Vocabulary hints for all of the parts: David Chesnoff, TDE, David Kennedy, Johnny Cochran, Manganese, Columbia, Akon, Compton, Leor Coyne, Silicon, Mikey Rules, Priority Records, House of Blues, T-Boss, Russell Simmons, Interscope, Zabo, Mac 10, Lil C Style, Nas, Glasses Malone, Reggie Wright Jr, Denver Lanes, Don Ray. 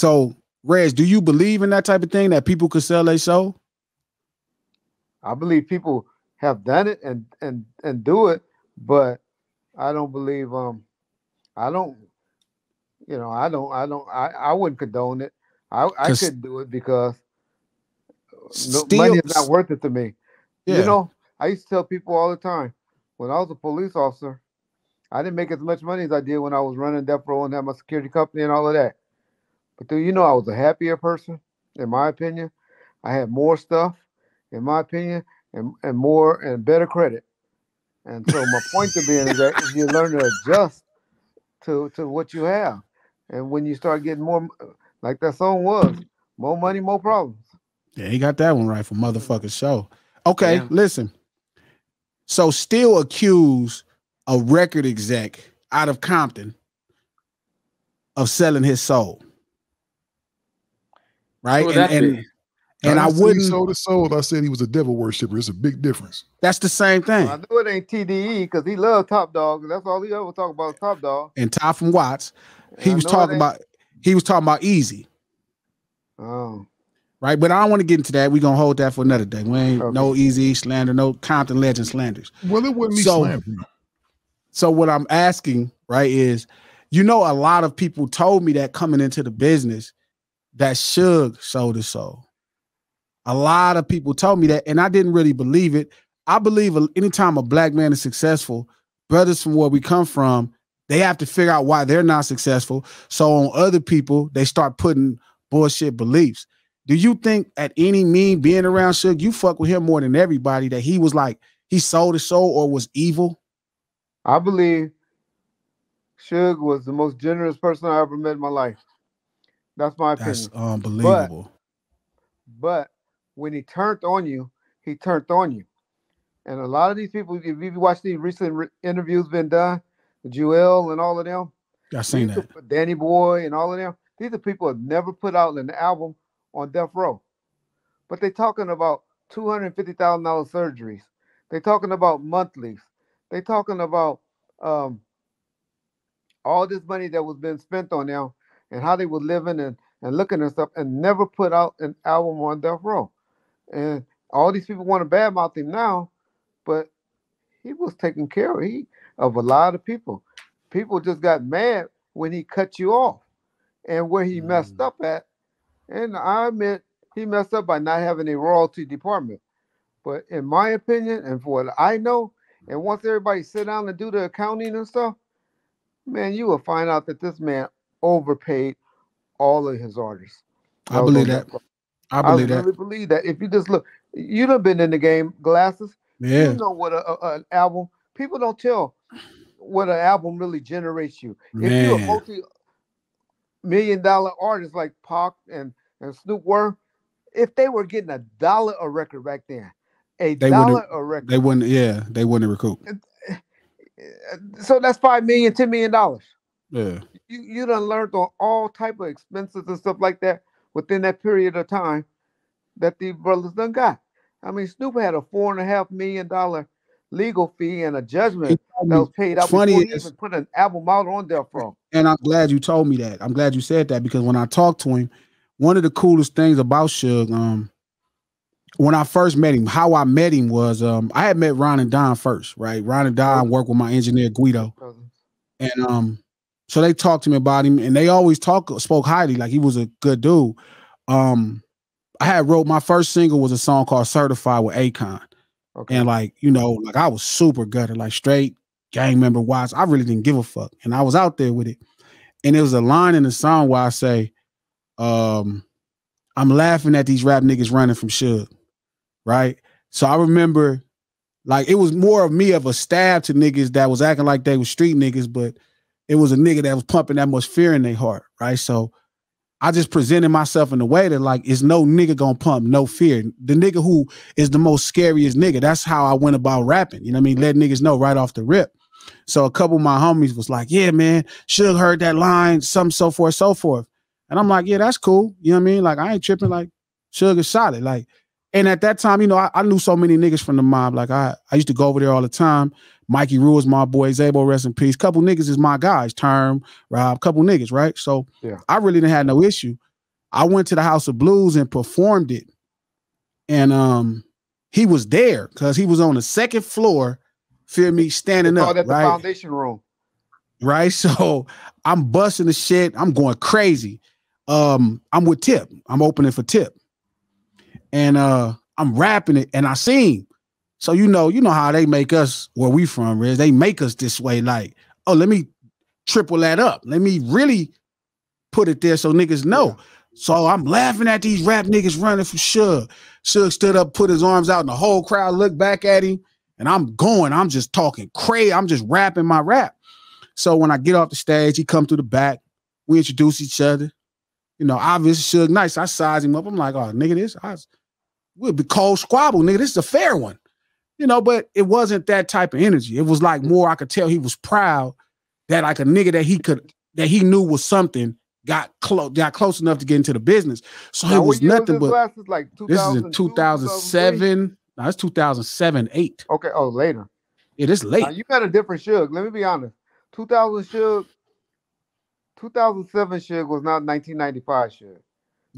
So, Reg, do you believe in that type of thing, that people could sell their soul? I believe people have done it and do it, but I don't believe I wouldn't condone it. I couldn't do it because money is not worth it to me. Yeah. You know, I used to tell people all the time, when I was a police officer, I didn't make as much money as I did when I was running Death Row and had my security company and all of that. But do you know I was a happier person, in my opinion? I had more stuff, in my opinion, and better credit. And so my point to being is that if you learn to adjust to what you have, and when you start getting more, like that song was, more money, more problems. Yeah, he got that one right for motherfucking show. Okay, yeah. Listen. So still accused a record exec out of Compton of selling his soul. Right? Well, and I wouldn't sold his soul. I said he was a devil worshiper. It's a big difference. That's the same thing. Well, I know it ain't TDE because he loved Top Dog. That's all he ever talked about, Top Dog. And Ty from Watts. He was talking about Easy. Oh. Right, but I don't want to get into that. We're gonna hold that for another day. We ain't no Easy slander, no Compton legend slanders. Well, it wouldn't be slandering. So what I'm asking, right, is, you know, a lot of people told me that coming into the business that Suge sold his soul. A lot of people told me that, and I didn't really believe it. I believe anytime a black man is successful, brothers from where we come from, they have to figure out why they're not successful. So on other people, they start putting bullshit beliefs. Do you think at any mean being around Suge, you fuck with him more than everybody, that he was like, he sold his soul or was evil? I believe Suge was the most generous person I ever met in my life. That's my opinion. That's unbelievable. But when he turned on you, he turned on you. And a lot of these people, if you watch these recent interviews been done, Jewel and all of them. I seen that. Danny Boy and all of them. These are people who have never put out an album on Death Row. But they're talking about $250,000 surgeries. They're talking about monthlies. They're talking about all this money that was being spent on them and how they were living and looking and stuff, and never put out an album on Death Row. And all these people want to badmouth him now, but he was taking care of a lot of people. People just got mad when he cut you off and where he messed up at. And I admit he messed up by not having a royalty department. But in my opinion, and for what I know, and once everybody sit down and do the accounting and stuff, man, you will find out that this man overpaid all of his artists. I believe that. I really believe that. If you just look, you done been in the game, Glasses. Yeah. You know what an album, people don't tell what an album really generates you. Man. If you're a multi-million-dollar artist like Pac and Snoop were, if they were getting $1 a record back then, $1 a record, they wouldn't recoup. So that's $5 million, $10 million. Yeah. You done learned on all type of expenses and stuff like that within that period of time that the brothers done got. I mean, Snoop had a $4.5 million legal fee and a judgment that was paid out before he even put an album out on Death Row. And I'm glad you told me that. I'm glad you said that, because when I talked to him, one of the coolest things about Suge, when I first met him, how I met him was, I had met Ron and Don first, right? Ron and Don worked with my engineer Guido, and so they talked to me about him, and they always spoke highly, like he was a good dude. I had wrote my first single was a song called Certified with Akon. Okay. And like, you know, like I was super gutted, like straight gang member wise. I really didn't give a fuck. And I was out there with it. And it was a line in the song where I say, I'm laughing at these rap niggas running from Suge. Right. So I remember like it was more of me of a stab to niggas that was acting like they were street niggas, but it was a nigga that was pumping that much fear in their heart. Right. So I just presented myself in a way that like, is no nigga gonna pump no fear. The nigga who is the most scariest nigga. That's how I went about rapping. You know what I mean? Let niggas know right off the rip. So a couple of my homies was like, yeah, man, Suge heard that line, something, so forth, so forth. And I'm like, yeah, that's cool. You know what I mean? Like, I ain't tripping. Like, Suge is solid. Like, and at that time, you know, I knew so many niggas from the mob. Like, I used to go over there all the time. Mikey Rules, my boy, Zabo, rest in peace. Couple niggas is my guys, Term, Rob, couple niggas, right? So yeah. I really didn't have no issue. I went to the House of Blues and performed it. And he was there because he was on the second floor, feel me, standing up. At the Foundation Room. Right. So I'm busting the shit. I'm going crazy. I'm with Tip. I'm opening for Tip. And I'm rapping it and I sing. So you know how they make us where we from, Riz. They make us this way, like, oh, let me triple that up. Let me really put it there so niggas know. Yeah. So I'm laughing at these rap niggas running for Suge. Suge stood up, put his arms out, and the whole crowd looked back at him. And I'm going. I'm just talking crazy. I'm just rapping my rap. So when I get off the stage, he come through the back. We introduce each other. You know, obviously Suge Knight. So I size him up. I'm like, oh, nigga, this would be cold squabble, nigga. This is a fair one. You know, but it wasn't that type of energy. It was like more, I could tell he was proud that like a nigga that he knew was something got close enough to get into the business. So now, it was nothing but classes, like this is in 2007. No, it's 2007, 8. Okay, oh, later. It is late. Now, you got a different Suge. Let me be honest. 2007 Suge was not 1995 Suge.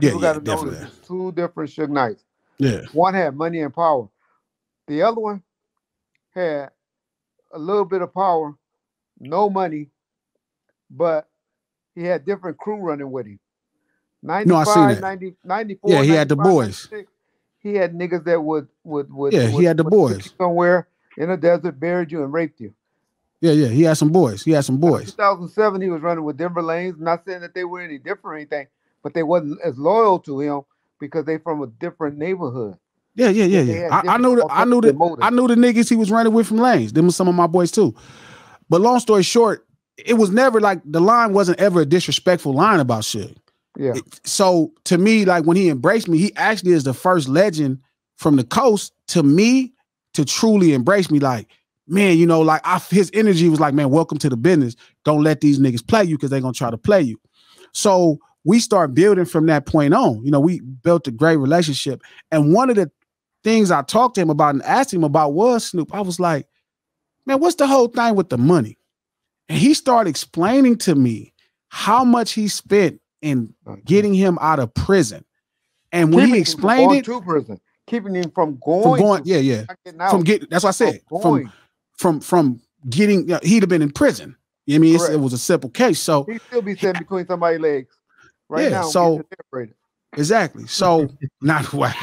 Yeah, you gotta know there's two different Suge Knights. Yeah. One had money and power. The other one had a little bit of power, no money, but he had different crew running with him. 95, 90, 94, yeah, he had the boys. He had niggas that would he had the boys somewhere in the desert, buried you and raped you. Yeah, yeah, he had some boys. He had some boys. In 2007, he was running with Denver Lanes. I'm not saying that they were any different or anything, but they wasn't as loyal to him because they from a different neighborhood. Yeah. I knew the niggas he was running with from Lanes. Them were some of my boys too. But long story short, it was never like the line wasn't ever a disrespectful line about shit. Yeah. So to me, like when he embraced me, he actually is the first legend from the coast to me to truly embrace me. Like, man, you know, like his energy was like, man, welcome to the business. Don't let these niggas play you because they're gonna try to play you. So we start building from that point on. You know, we built a great relationship. And one of the things I talked to him about and asked him about was Snoop. I was like, man, what's the whole thing with the money? And he started explaining to me how much he spent in getting him out of prison. And when he explained it, to prison, keeping him from going yeah, from getting, that's what I said, from getting, you know, he'd have been in prison. You know what I mean? It was a simple case. So he'd still be sitting between somebody's legs right now. So exactly. So not why.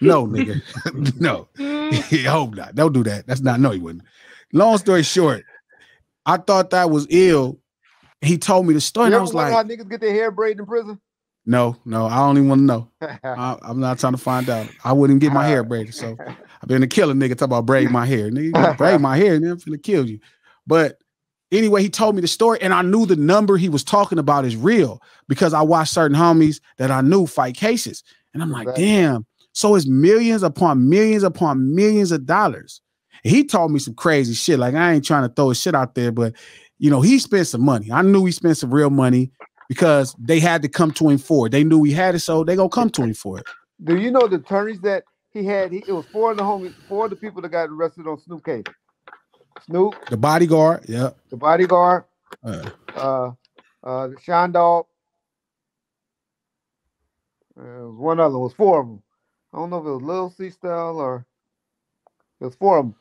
No, nigga. No. I hope not. Don't do that. That's not, no, he wouldn't. Long story short, I thought that was ill. He told me the story. And I was like, how niggas get their hair braided in prison? No, I don't even want to know. I'm not trying to find out. I wouldn't get my hair braided. So I've been a killer nigga talking about braid my hair. Nigga, braid my hair, and I'm finna kill you. But anyway, he told me the story, and I knew the number he was talking about is real because I watched certain homies that I knew fight cases. And I'm like, damn. So it's millions upon millions upon millions of dollars. He taught me some crazy shit. Like, I ain't trying to throw his shit out there, but, you know, he spent some money. I knew he spent some real money because they had to come to him for it. They knew he had it, so they gonna come to him for it. Do you know the attorneys that he had? It was four of the homies, four of the people that got arrested on Snoop case. Snoop, the bodyguard, yeah, the bodyguard, the Sean Dog. One other, it was four of them. I don't know if it was Lil C Style or it was four of them.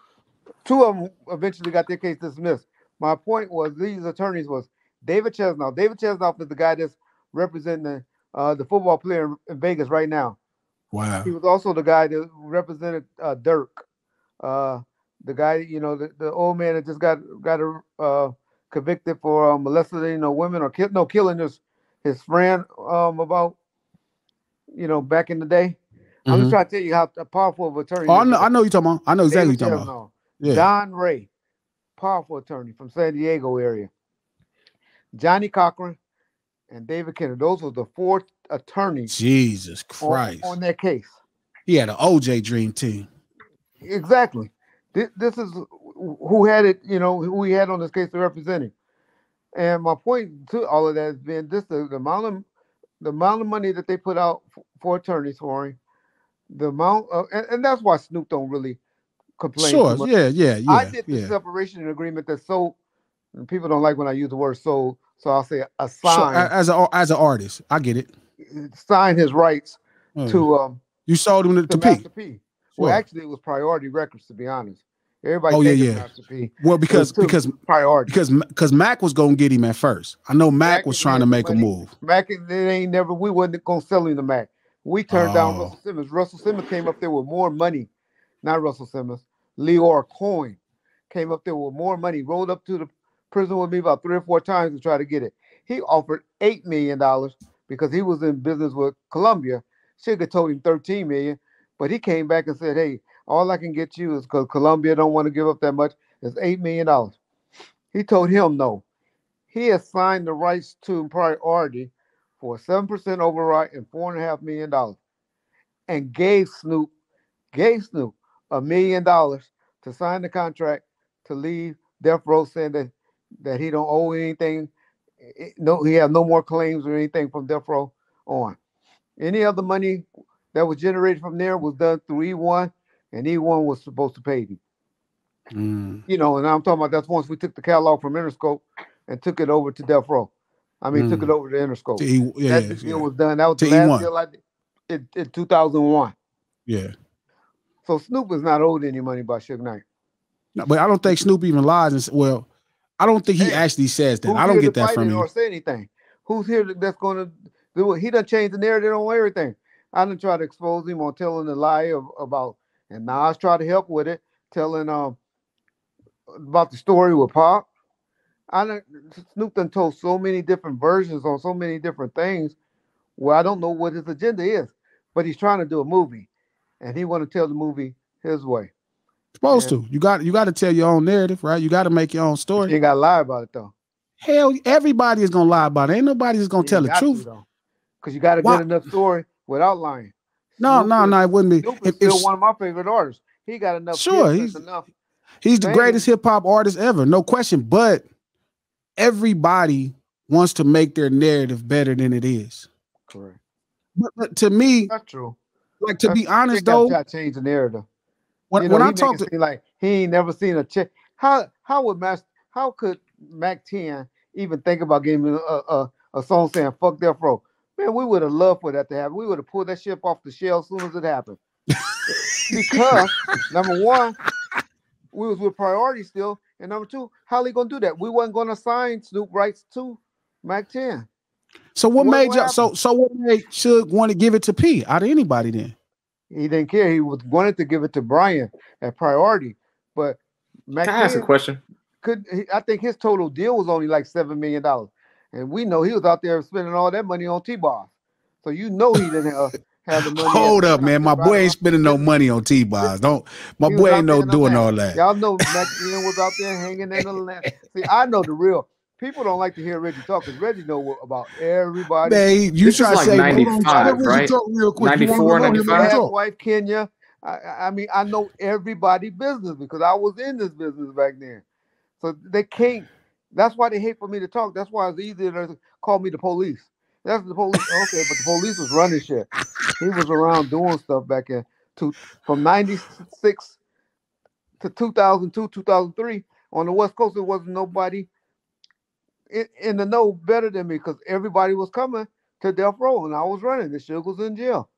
Two of them eventually got their case dismissed. My point was these attorneys was David Chesnoff. David Chesnoff is the guy that's representing the football player in Vegas right now. Wow. He was also the guy that represented Dirk. The guy, you know, the old man that just got convicted for molesting women or killing his friend about, you know, back in the day. Mm-hmm. I'm just trying to tell you how powerful of attorney. Oh, I know you're talking about. I know exactly what you're talking about. Yeah. Don Ray, powerful attorney from San Diego area. Johnny Cochran and David Kennedy. Those were the four attorneys. Jesus Christ. On their case. He had an OJ dream team. Exactly. This is who had it, you know, who he had on this case to represent him. And my point to all of that has been this: the amount of money that they put out for attorneys for him. The amount of, and that's why Snoop don't really complain. Sure, yeah. I did the separation and agreement that sold, and people don't like when I use the word sold, so I'll say a sign. Sure, as an artist, I get it. signed his rights to. You sold him to Master P. P. Well, actually, it was Priority Records, to be honest. Everybody. Oh yeah, yeah. Master P. Well, because Priority, because Mac was gonna get him at first. I know Mac was trying to make a move. Mac, they ain't never. We wasn't gonna sell him to Mac. We turned down Russell Simmons. Russell Simmons came up there with more money. Not Russell Simmons. Leor Coyne came up there with more money. Rolled up to the prison with me about 3 or 4 times to try to get it. He offered $8 million because he was in business with Columbia. Suge told him $13 million, but he came back and said, hey, all I can get you is because Columbia don't want to give up that much. It's $8 million. He told him no. He has signed the rights to Priority for a 7% override and $4.5 million and gave Snoop $1 million to sign the contract to leave Death Row, saying that he don't owe anything. No, he has no more claims or anything from Death Row on. Any other money that was generated from there was done through E1, and E1 was supposed to pay him. You know, and I'm talking about that's once we took the catalog from Interscope and took it over to Death Row. I mean, took it over to Interscope. That deal was done. That was the last deal I did in 2001. Yeah. So Snoop is not owed any money by Suge Knight. No, but I don't think Snoop even lies. And, well, I don't think he actually says that. I don't get that from him. Or say anything. Who's here that's going to do it? He done changed the narrative on everything. I done try to expose him on telling the lie about, and Nas tried to help with it, telling about the story with Pop. Snoop done told so many different versions on so many different things where I don't know what his agenda is. But he's trying to do a movie, and he want to tell the movie his way. You got to tell your own narrative, right? You got to make your own story. You got to lie about it, though. Hell, everybody is going to lie about it. Ain't nobody is going to tell the truth. Because you got a good enough story without lying. No, it wouldn't be. Snoop is still one of my favorite artists. He got enough. Sure, he's the greatest hip-hop artist ever. No question. But everybody wants to make their narrative better than it is. Correct. But to me... That's true. Like, to be honest, though... I changed the narrative. When I talk to like he ain't never seen a check. How could Mac 10 even think about giving me a song saying "fuck Death Row"? Man, we would have loved for that to happen. We would have pulled that shit off the shelf as soon as it happened. Because number 1, we was with Priority still, and number 2, how he gonna do that? We wasn't gonna sign Snoop rights to Mac 10. So what made Suge want to give it to P out of anybody then? He didn't care. He wanted to give it to Brian at Priority, but Mac can I ask a question? I think his total deal was only like $7 million, and we know he was out there spending all that money on T-Boss. So you know he didn't have the money. Hold up, man! My boy ain't spending no money on T-Boss. Don't. My boy ain't doing all that. Y'all know Mac was out there hanging in the land. See, I know the real. People don't like to hear Reggie talk because Reggie know about everybody. Man, you try to like say 95, right? 94, 95. His wife Kenya. I mean, I know everybody's business because I was in this business back then. So they can't. That's why they hate for me to talk. That's why it's easier to call me the police. That's the police. Okay, but the police was running shit. He was around doing stuff back in from 96 to 2002, 2003 on the West Coast. There wasn't nobody in the know better than me because everybody was coming to Death Row and I was running. The Suge was in jail.